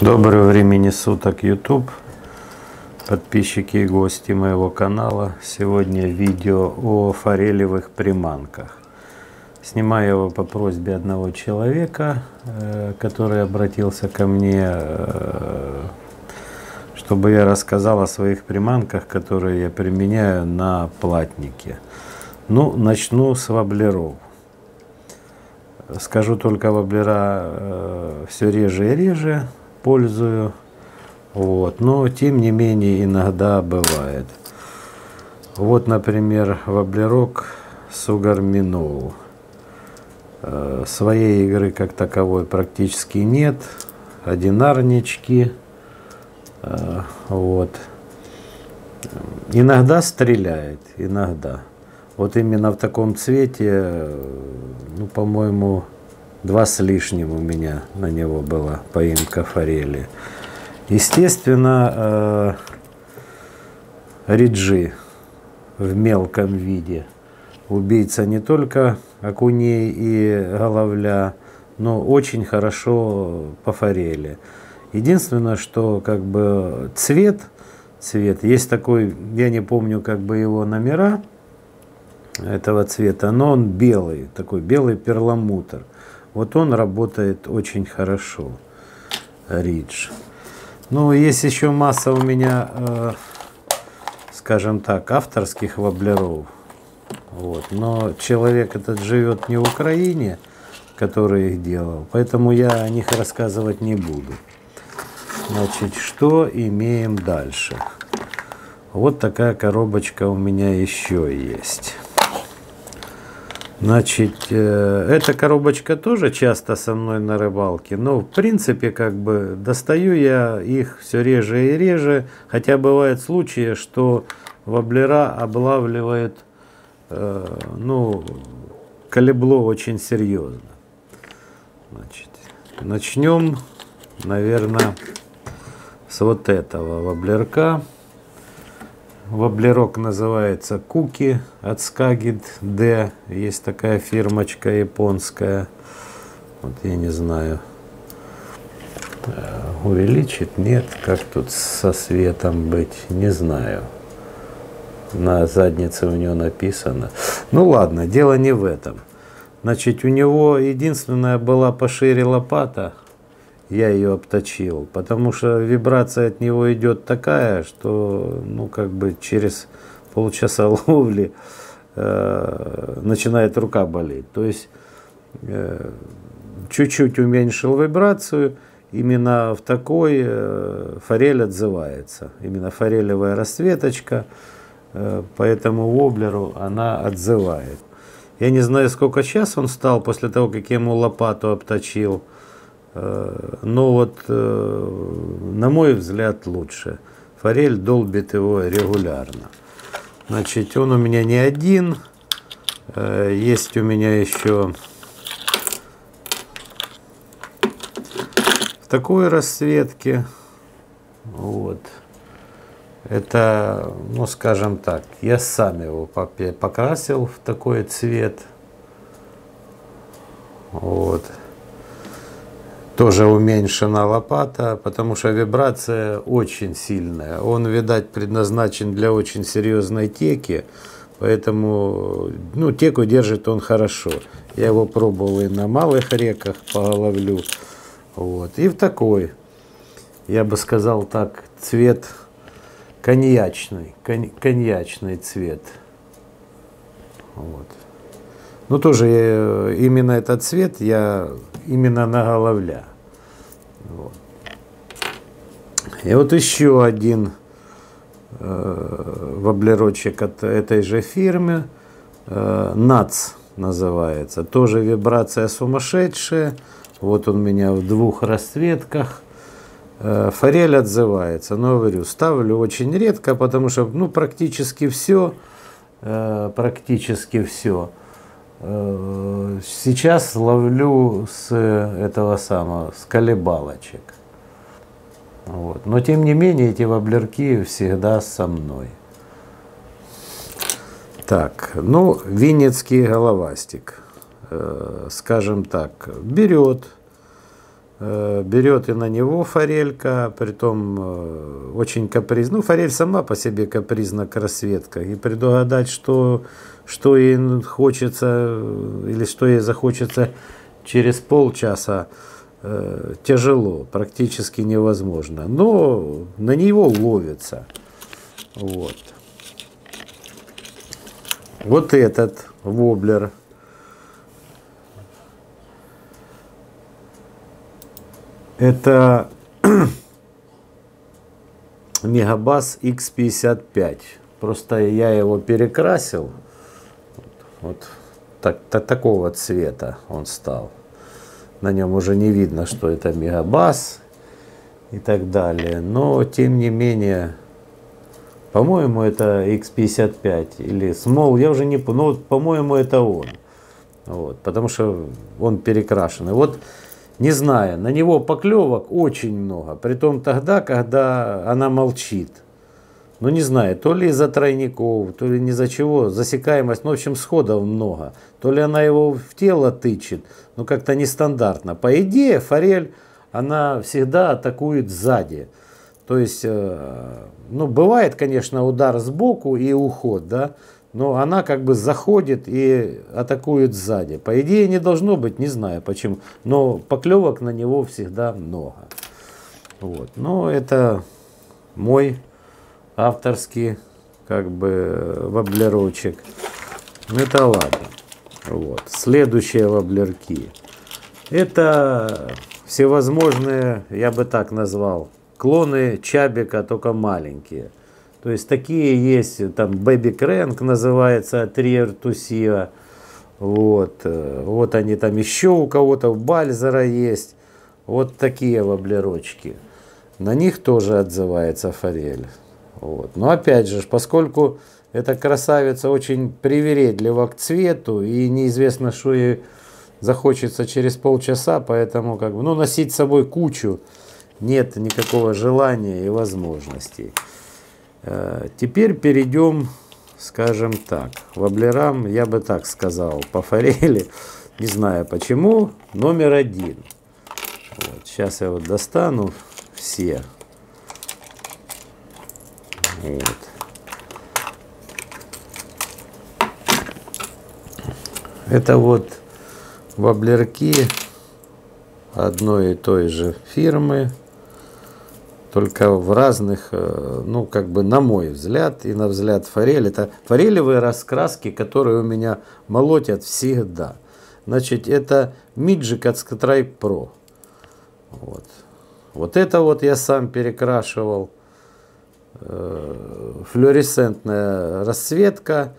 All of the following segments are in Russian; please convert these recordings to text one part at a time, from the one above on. Доброго времени суток, YouTube, подписчики и гости моего канала. Сегодня видео о форелевых приманках. Снимаю его по просьбе одного человека, который обратился ко мне, чтобы я рассказал о своих приманках, которые я применяю на платнике. Ну, начну с воблеров. Скажу только, воблера все реже и реже пользую, вот, но тем не менее иногда бывает. Вот, например, воблерок Sugarminnow. Своей игры как таковой практически нет, одинарнички, вот. Иногда стреляет, иногда. Вот именно в таком цвете, ну, по-моему, 2 с лишним у меня на него была поимка форели. Естественно, Риджи в мелком виде. Убийца не только окуней и головля, но очень хорошо по форели. Единственное, что как бы цвет, есть такой, я не помню как бы его номера, этого цвета, но он белый, такой белый перламутр. Вот он работает очень хорошо, Ридж. Ну, есть еще масса у меня, скажем так, авторских воблеров. Вот. Но человек этот живет не в Украине, который их делал, поэтому я о них рассказывать не буду. Значит, что имеем дальше? Вот такая коробочка у меня еще есть. Значит, эта коробочка тоже часто со мной на рыбалке, но в принципе как бы достаю я их все реже и реже, хотя бывают случаи, что воблера облавливает, ну, колебло очень серьезно. Значит, начнем, наверное, с вот этого воблерка. Воблерок называется Cooky от Skagit D. Есть такая фирмочка японская. Вот я не знаю, увеличит, нет, как тут со светом быть, не знаю. На заднице у него написано. Ну ладно, дело не в этом. Значит, у него единственная была пошире лопата. Я ее обточил, потому что вибрация от него идет такая, что, ну, как бы через полчаса ловли начинает рука болеть. То есть чуть-чуть уменьшил вибрацию, именно в такой форель отзывается. Именно форелевая расцветочка по этому воблеру она отзывает. Я не знаю, сколько сейчас он стал после того, как я ему лопату обточил. Но вот, на мой взгляд, лучше. Форель долбит его регулярно. Значит, он у меня не один. Есть у меня еще в такой расцветке. Вот. Это, ну, скажем так, я сам его покрасил в такой цвет. Вот. Тоже уменьшена лопата, потому что вибрация очень сильная. Он, видать, предназначен для очень серьезной теки, поэтому, ну, теку держит он хорошо. Я его пробовал и на малых реках по головлю. Вот. И в такой, я бы сказал так, цвет коньячный, коньячный цвет. Вот. Ну, тоже именно этот цвет я именно на головля. Вот. И вот еще один воблерочек от этой же фирмы. НАЦ называется. Тоже вибрация сумасшедшая. Вот он у меня в 2 расцветках. Форель отзывается. Но, говорю, ставлю очень редко, потому что, ну, практически все. Сейчас ловлю с этого самого, с колебалочек. Вот. Но тем не менее эти воблерки всегда со мной. Так, ну, винницкий головастик, скажем так, берет. берет и на него форелька, притом очень капризна. Ну, форель сама по себе капризна к рассветке. И предугадать, что ей хочется или что ей захочется через полчаса, тяжело, практически невозможно. Но на него ловится. Вот. Вот этот воблер. Это Megabass X-55. Просто я его перекрасил. Вот такого цвета он стал. На нем уже не видно, что это Megabass и так далее. Но, тем не менее, по-моему, это X-55 или Small. Я уже не помню. Ну, по-моему, это он. Вот, потому что он перекрашенный. Вот. Не знаю, на него поклевок очень много, притом тогда, когда она молчит. Ну, не знаю, то ли из-за тройников, то ли из-за чего, засекаемость, ну, в общем, сходов много. То ли она его в тело тычет, ну, как-то нестандартно. По идее, форель, она всегда атакует сзади. То есть, ну, бывает, конечно, удар сбоку и уход, да, но она как бы заходит и атакует сзади. По идее, не должно быть, не знаю почему. Но поклевок на него всегда много. Вот. Но это мой авторский как бы воблерочек. Ну это ладно. Вот. Следующие воблерки. Это всевозможные, я бы так назвал, клоны чабика, только маленькие. То есть такие есть, там Baby Crenk называется от River2sea. Вот. Вот они там еще у кого-то, у Бальзера есть. Вот такие воблерочки. На них тоже отзывается форель. Вот. Но опять же, поскольку эта красавица очень привередлива к цвету и неизвестно, что ей захочется через полчаса, поэтому как бы, ну, носить с собой кучу нет никакого желания и возможностей. Теперь перейдем, скажем так, воблерам, я бы так сказал, по форели, не знаю почему, номер один. Вот, сейчас я вот достану все. Вот. Это вот воблерки одной и той же фирмы. Только в разных, ну, как бы, на мой взгляд, и на взгляд форель. Это форелевые раскраски, которые у меня молотят всегда. Значит, это Midge от Strik Pro. Вот. Вот это вот я сам перекрашивал. Флуоресцентная расцветка.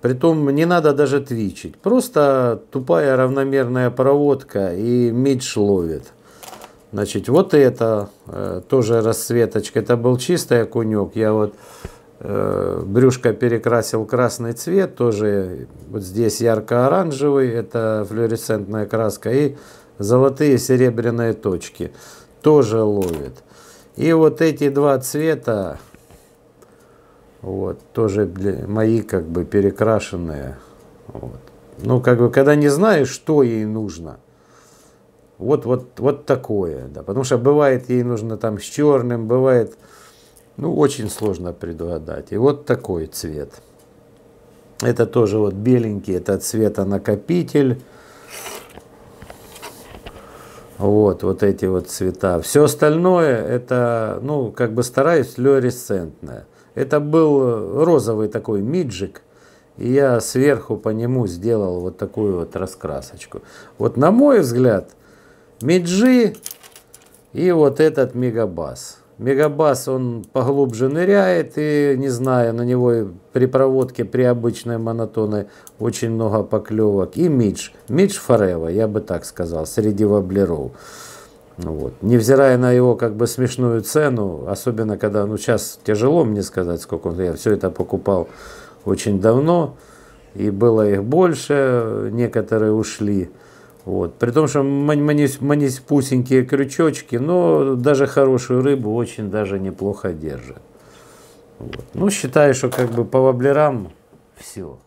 Притом не надо даже твичить. Просто тупая равномерная проводка, и Midge ловит. Значит, вот это тоже расцветочка. Это был чистый окунек. Я вот брюшко перекрасил красный цвет. Тоже вот здесь ярко-оранжевый. Это флуоресцентная краска. И золотые серебряные точки. Тоже ловит. И вот эти два цвета. Вот, тоже мои как бы перекрашенные. Вот. Ну, как бы, когда не знаешь, что ей нужно. Вот такое, да, потому что бывает ей нужно там с черным, бывает, ну, очень сложно предугадать. И вот такой цвет. Это тоже вот беленький, это цветонакопитель. Вот эти вот цвета. Все остальное это, ну, как бы стараюсь, флуоресцентное. Это был розовый такой Midge. И я сверху по нему сделал вот такую вот раскрасочку. Вот на мой взгляд... Midge и вот этот Megabass. Megabass, он поглубже ныряет, и, не знаю, на него при проводке, при обычной монотонной очень много поклевок. И Midge. Midge forever, я бы так сказал, среди воблеров. Вот. Невзирая на его как бы смешную цену, особенно когда, ну, сейчас тяжело мне сказать, сколько он, я все это покупал очень давно, и было их больше, некоторые ушли. Вот. При том, что манюсенькие крючочки, но даже хорошую рыбу очень даже неплохо держит. Вот. Ну, считаю, что как бы по воблерам все.